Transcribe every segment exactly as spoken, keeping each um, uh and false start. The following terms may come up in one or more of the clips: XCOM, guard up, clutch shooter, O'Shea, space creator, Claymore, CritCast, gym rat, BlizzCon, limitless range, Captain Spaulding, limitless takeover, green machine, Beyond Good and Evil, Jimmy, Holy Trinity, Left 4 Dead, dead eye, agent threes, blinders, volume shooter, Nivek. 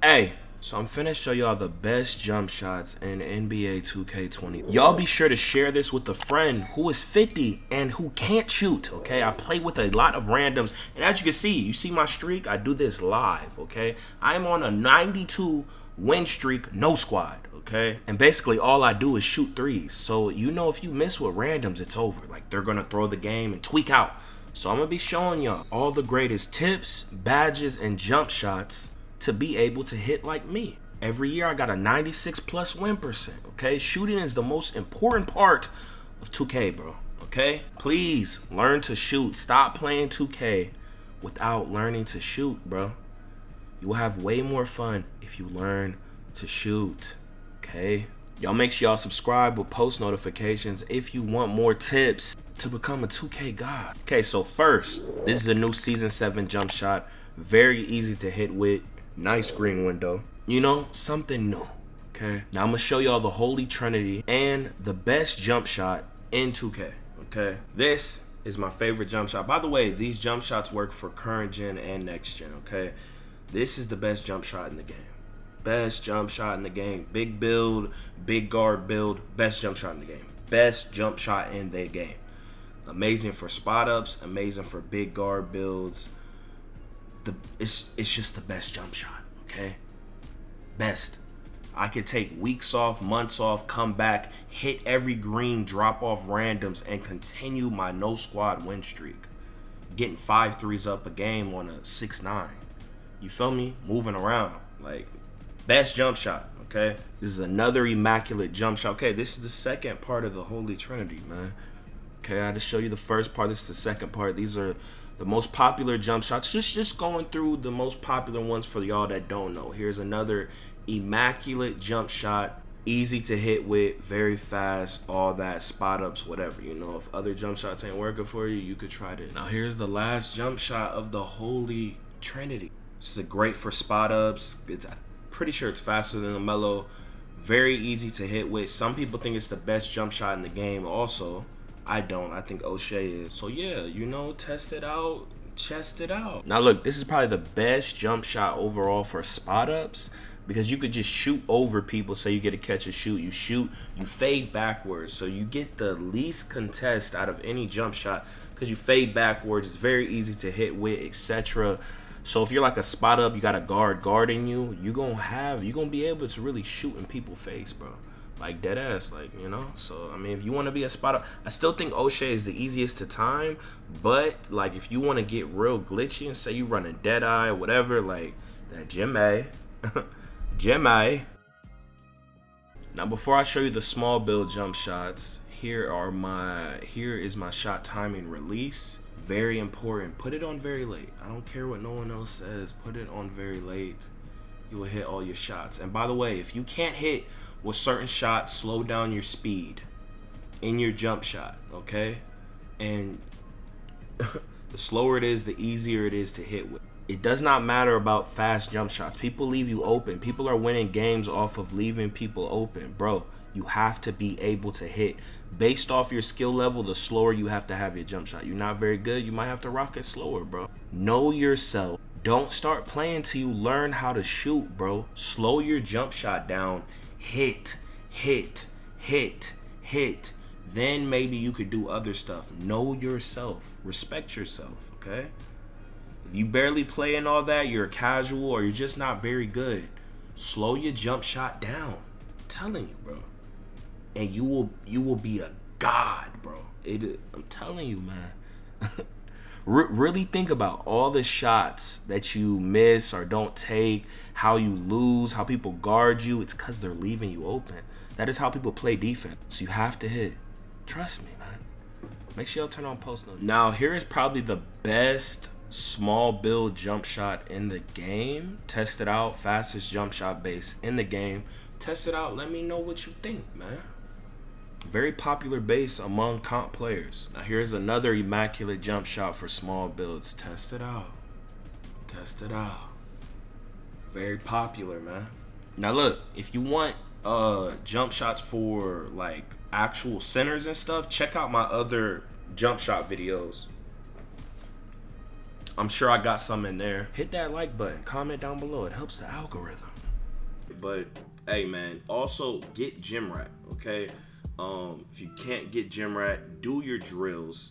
Hey, so I'm finna show y'all the best jump shots in N B A two K twenty. Y'all be sure to share this with a friend who is fifty and who can't shoot, okay? I play with a lot of randoms, and as you can see, you see my streak? I do this live, okay? I'm on a ninety-two win streak, no squad. Okay? And basically all I do is shoot threes. So you know if you miss with randoms, it's over. Like they're gonna throw the game and tweak out. So I'm gonna be showing y'all all the greatest tips, badges, and jump shots to be able to hit like me. Every year I got a ninety-six plus win percent, okay? Shooting is the most important part of two K, bro, okay? Please learn to shoot. Stop playing two K without learning to shoot, bro. You will have way more fun if you learn to shoot. Hey, y'all make sure y'all subscribe with post notifications if you want more tips to become a two K god. Okay, so first, this is a new season seven jump shot. Very easy to hit with, nice green window. You know, something new, okay? Now I'm gonna show y'all the Holy Trinity and the best jump shot in two K, okay? This is my favorite jump shot. By the way, these jump shots work for current gen and next gen, okay? This is the best jump shot in the game. Best jump shot in the game. Big build, big guard build, best jump shot in the game. Best jump shot in the game. Amazing for spot ups, amazing for big guard builds. The it's it's just the best jump shot, okay? Best. I could take weeks off, months off, come back, hit every green, drop off randoms, and continue my no squad win streak. Getting five threes up a game on a six nine. You feel me? Moving around. Like best jump shot, okay? This is another immaculate jump shot. Okay, this is the second part of the Holy Trinity, man. Okay, I had to show you the first part. This is the second part. These are the most popular jump shots. Just, just going through the most popular ones for y'all that don't know. Here's another immaculate jump shot. Easy to hit with, very fast, all that, spot ups, whatever. You know, if other jump shots ain't working for you, you could try this. Now, here's the last jump shot of the Holy Trinity. This is great for spot ups. It's, pretty sure it's faster than a mellow, very easy to hit with. Some people think it's the best jump shot in the game also. I don't, I think O'Shea is. So yeah, you know, test it out, chest it out. Now look, this is probably the best jump shot overall for spot ups because you could just shoot over people, so you get to catch a shoot, you shoot, you fade backwards. So you get the least contest out of any jump shot because you fade backwards, it's very easy to hit with, et cetera. So if you're like a spot up, you got a guard guarding you, you gonna have, you gonna be able to really shoot in people's face, bro. Like dead ass, like, you know? So, I mean, if you wanna be a spot up, I still think O'Shea is the easiest to time, but like if you wanna get real glitchy and say you run a dead eye or whatever, like that Jimmy, Jimmy. Now before I show you the small build jump shots, here are my, here is my shot timing release. Very important. Put it on very late. I don't care what no one else says. Put it on very late. You will hit all your shots. And by the way, if you can't hit with certain shots, slow down your speed in your jump shot, okay? And the slower it is, the easier it is to hit with. It does not matter about fast jump shots. People leave you open. People are winning games off of leaving people open, bro. You have to be able to hit. Based off your skill level, the slower you have to have your jump shot. You're not very good, you might have to rock it slower, bro. Know yourself. Don't start playing till you learn how to shoot, bro. Slow your jump shot down. Hit, hit, hit, hit. Then maybe you could do other stuff. Know yourself. Respect yourself, okay? If you barely play and all that, you're casual or you're just not very good, slow your jump shot down. I'm telling you, bro. And you will you will be a god, bro. It, I'm telling you, man. Re really think about all the shots that you miss or don't take, how you lose, how people guard you. It's because they're leaving you open. That is how people play defense. So you have to hit. Trust me, man. Make sure y'all turn on post notes. Now, here is probably the best small build jump shot in the game. Test it out. Fastest jump shot base in the game. Test it out. Let me know what you think, man. Very popular base among comp players. Now here's another immaculate jump shot for small builds. Test it out. Test it out. Very popular, man. Now look, if you want uh jump shots for like actual centers and stuff, check out my other jump shot videos. I'm sure I got some in there. Hit that like button, comment down below. It helps the algorithm. But hey man, also get gym rat, okay? Um, if you can't get gym rat, do your drills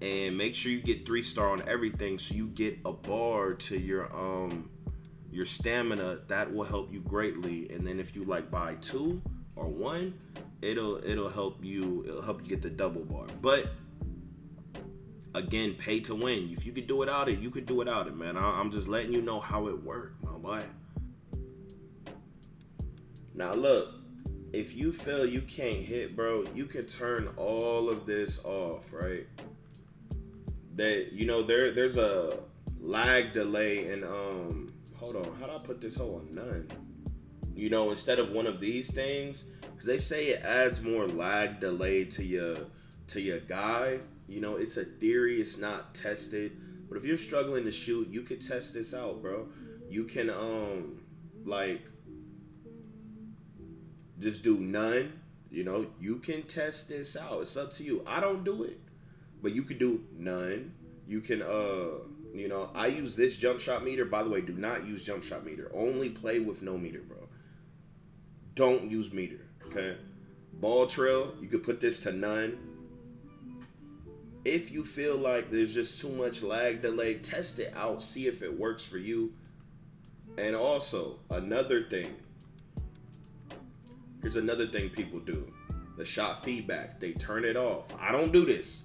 and make sure you get three star on everything so you get a bar to your um your stamina. That will help you greatly. And then if you like buy two or one, it'll it'll help you it'll help you get the double bar. But again, pay to win. If you could do without it, you could do without it, man. I, I'm just letting you know how it worked, my boy. Now look, if you feel you can't hit, bro, you can turn all of this off, right? That you know there there's a lag delay and um hold on, how do I put this whole on none? You know, instead of one of these things, because they say it adds more lag delay to your to your guy. You know, it's a theory, it's not tested. But if you're struggling to shoot, you could test this out, bro. You can um like just do none. You know, you can test this out. It's up to you. I don't do it, but you could do none. You can uh you know, I use this jump shot meter. By the way, do not use jump shot meter. Only play with no meter, bro. Don't use meter, okay? Ball trail, you could put this to none. If you feel like there's just too much lag delay, test it out, see if it works for you. And also, another thing. Here's another thing people do. The shot feedback, they turn it off. I don't do this,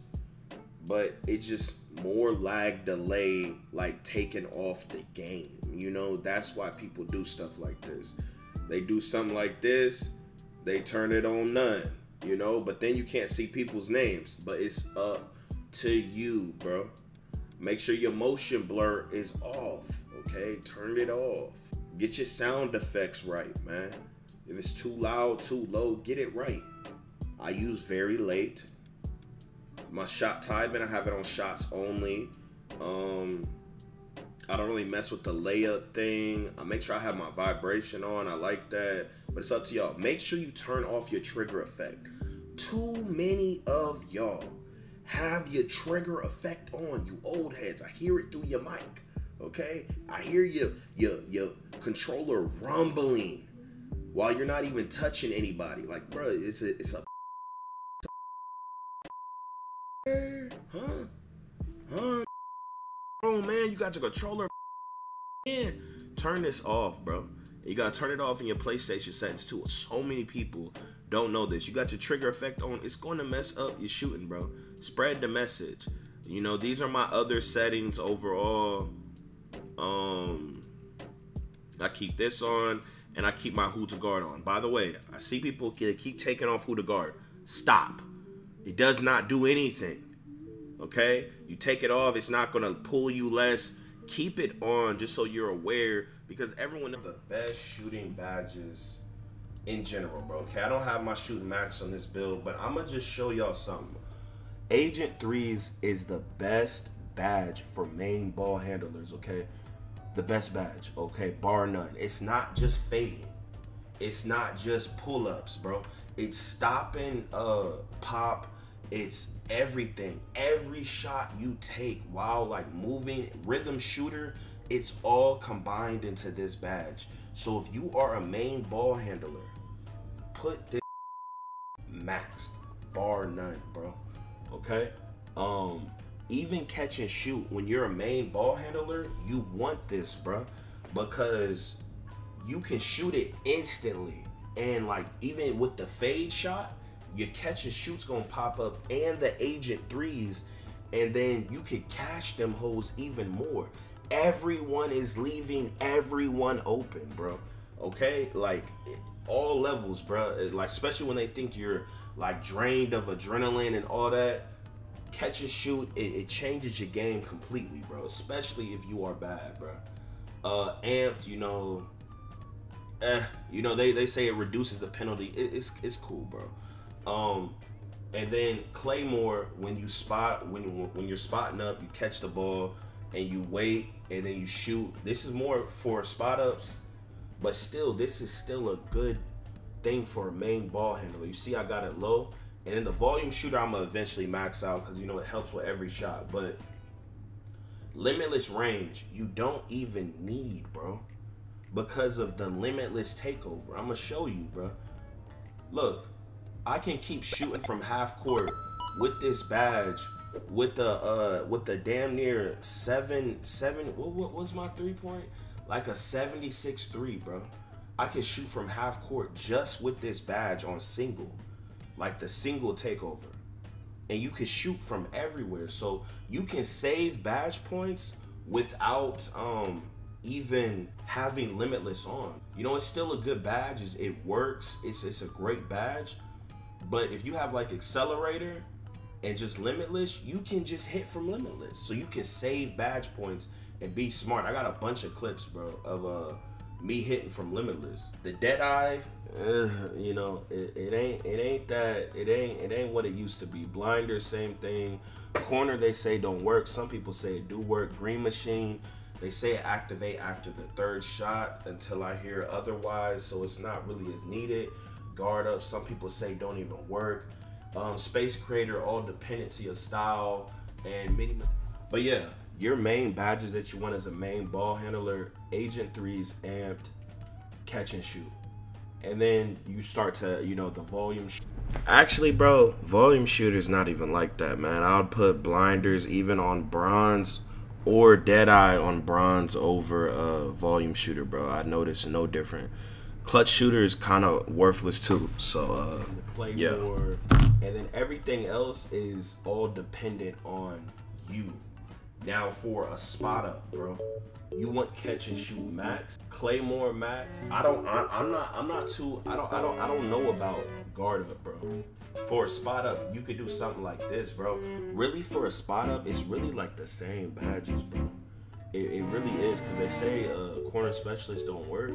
but it's just more lag delay, like taken off the game. You know, that's why people do stuff like this. They do something like this, they turn it on none, you know, but then you can't see people's names. But it's up to you, bro. Make sure your motion blur is off, okay? Turn it off. Get your sound effects right, man. If it's too loud, too low, get it right. I use very late. My shot time, and I have it on shots only. Um, I don't really mess with the layup thing. I make sure I have my vibration on. I like that, but it's up to y'all. Make sure you turn off your trigger effect. Too many of y'all have your trigger effect on, you old heads. I hear it through your mic, okay? I hear your, your, your controller rumbling while you're not even touching anybody. Like, bro, it's a, it's a, huh? Huh? Oh man, you got your controller in. Turn this off, bro. You gotta turn it off in your PlayStation settings too. So many people don't know this. You got your trigger effect on. It's going to mess up your shooting, bro. Spread the message. You know, these are my other settings overall. Um, I keep this on, and I keep my who to guard on. By the way, I see people keep taking off who to guard. Stop. It does not do anything, okay? You take it off, it's not gonna pull you less. Keep it on just so you're aware, because everyone knows the best shooting badges in general, bro, okay? I don't have my shooting max on this build, but I'm gonna just show y'all something. Agent threes is the best badge for main ball handlers, okay? The best badge, okay, bar none. It's not just fading. It's not just pull-ups, bro. It's stopping uh, pop. It's everything. Every shot you take while like moving, rhythm shooter, it's all combined into this badge. So if you are a main ball handler, put this maxed, bar none, bro. Okay? Um, even catch and shoot, when you're a main ball handler, you want this, bro, because you can shoot it instantly. And like, even with the fade shot, your catch and shoot's gonna pop up, and the agent threes, and then you could cash them hoes even more. Everyone is leaving everyone open, bro. Okay, like all levels, bro. Like especially when they think you're like drained of adrenaline and all that, catch and shoot, it, it changes your game completely, bro. Especially if you are bad, bro. Uh, amped, you know. Eh, you know, they, they say it reduces the penalty. It, it's, it's cool, bro. Um, and then Claymore, when you spot, when, when you're spotting up, you catch the ball and you wait and then you shoot. This is more for spot ups, but still, this is still a good thing for a main ball handler. You see, I got it low. And then the volume shooter, I'm gonna eventually max out because, you know, it helps with every shot. But Limitless range, you don't even need, bro, because of the limitless takeover. I'm gonna show you, bro. Look, I can keep shooting from half court with this badge, with the uh, with the damn near seven seven. What, what was my three point? Like a seventy-six three, bro. I can shoot from half court just with this badge on single, like the single takeover. And you can shoot from everywhere, so you can save badge points without um, even having limitless on. You know, it's still a good badge. It's, it works. It's it's a great badge. But if you have like accelerator and just limitless, you can just hit from limitless. So you can save badge points and be smart. I got a bunch of clips, bro, of uh, me hitting from limitless. The dead eye. Uh, you know, it, it ain't it ain't that it ain't it ain't what it used to be. Blinders, same thing. Corner, they say don't work. Some people say it do work. Green machine, they say it activate after the third shot until I hear otherwise, so it's not really as needed. Guard up, some people say don't even work. Um, space creator, all dependency of style and many. But yeah, your main badges that you want is a main ball handler, agent threes, amped, catch and shoot. And then you start to, you know, the volume. Actually, bro, volume shooter's not even like that, man. I would put blinders even on bronze or dead eye on bronze over a uh, volume shooter, bro. I notice no different. Clutch shooter is kind of worthless too. So, uh, Claymore, yeah. And then everything else is all dependent on you. Now for a spot up, bro. You want catch and shoot max, Claymore max. I don't. I, I'm not. I'm not too. I don't. I don't. I don't know about guard up, bro. For a spot up, you could do something like this, bro. Really, for a spot up, it's really like the same badges, bro. It, it really is, cause they say uh, corner specialists don't work.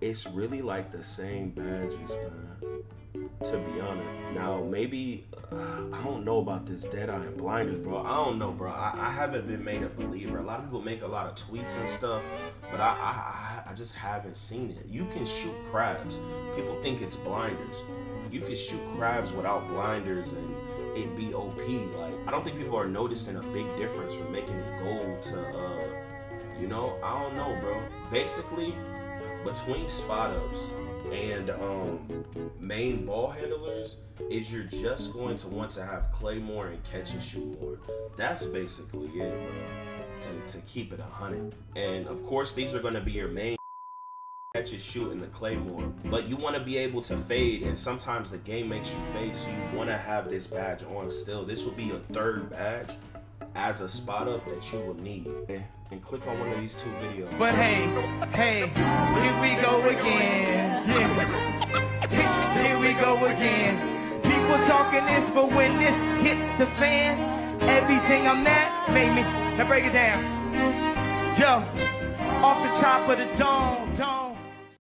It's really like the same badges, man. To be honest. Now maybe uh, I don't know about this dead eye and blinders, bro. I don't know, bro. I, I haven't been made a believer. A lot of people make a lot of tweets and stuff, but I, I I just haven't seen it. You can shoot crabs. People think it's blinders. You can shoot crabs without blinders and it be O P. Like, I don't think people are noticing a big difference from making it gold to uh, you know, I don't know, bro. Basically, between spot ups and um, main ball handlers is you're just going to want to have Claymore and catch and shoot more. That's basically it, bro, to, to keep it a hundred. And of course, these are going to be your main catch and shoot and the Claymore, but you want to be able to fade, and sometimes the game makes you fade, so you want to have this badge on still. This will be your third badge as a spot up that you will need. And click on one of these two videos. But hey, hey, here we go again. Yeah. Here we go again. People talking this, but when this hit the fan, everything I'm at made me. Now break it down. Yo, off the top of the dome, dome.